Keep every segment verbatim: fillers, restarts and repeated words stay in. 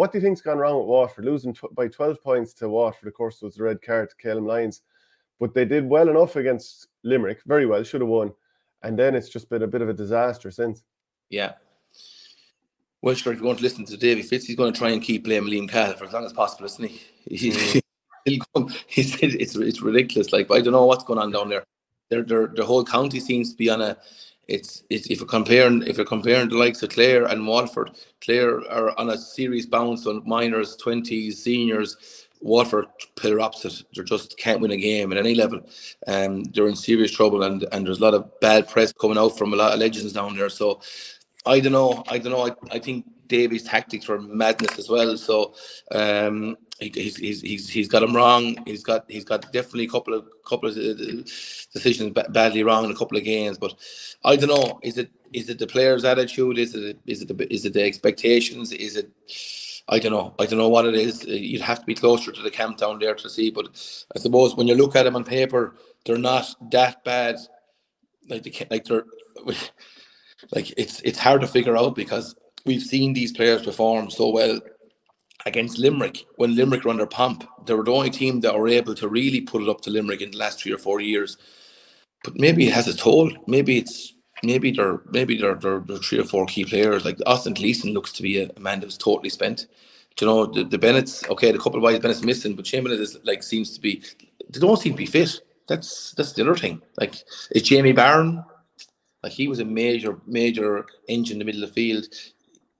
What do you think's gone wrong with Waterford? Losing t by twelve points to Waterford, of course, was the red card to Caelan Lyons. But they did well enough against Limerick, very well, should have won. And then it's just been a bit of a disaster since. Yeah. Well, sure, if you're going to listen to Davy Fitz, he's going to try and keep blaming Liam Cahill for as long as possible, isn't he? He's it's, it's ridiculous. Like, I don't know what's going on down there. They're, they're, the whole county seems to be on a... It's, it's if you're comparing if you're comparing the likes of Clare and Waterford, Clare are on a serious bounce on minors, twenties, seniors. Waterford, player opposite, they just can't win a game at any level. Um, they're in serious trouble, and and there's a lot of bad press coming out from a lot of legends down there. So I don't know, I don't know. I, I think Davy's tactics were madness as well. So um, he, he's he's he's he's got him wrong. He's got he's got definitely a couple of couple of decisions badly wrong in a couple of games. But I don't know. Is it is it the players' attitude? Is it is it the, is it the expectations? Is it I don't know. I don't know what it is. You'd have to be closer to the camp down there to see. But I suppose when you look at them on paper, they're not that bad. Like they like they're like it's it's hard to figure out because we've seen these players perform so well against Limerick. When Limerick were under pump, they were the only team that were able to really put it up to Limerick in the last three or four years. But maybe it has a toll. Maybe it's. Maybe they're maybe they're, they're, they're three or four key players. Like Austin Gleeson looks to be a, a man that was totally spent. Do you know the, the Bennett's okay? The couple of wise Bennett's missing, but Shane Bennett is like seems to be. They don't seem to be fit. That's that's the other thing. Like is Jamie Barron? Like he was a major major engine in the middle of the field.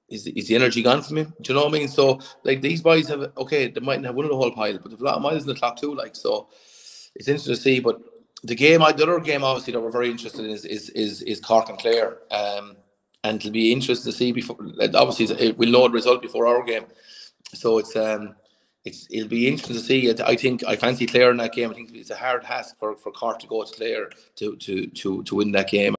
Is is the energy gone from him? Do you know what I mean? So like these boys have okay. They mightn't have won the whole pile, but there's a lot of miles in the clock too. Like so, it's interesting to see, but. The game, the other game, obviously that we're very interested in is is is, is Cork and Clare, um, and it'll be interesting to see before. Obviously, we'll know the result before our game, so it's um, it's it'll be interesting to see. I think I fancy Clare in that game. I think it's a hard task for, for Cork to go to Clare to to to to win that game.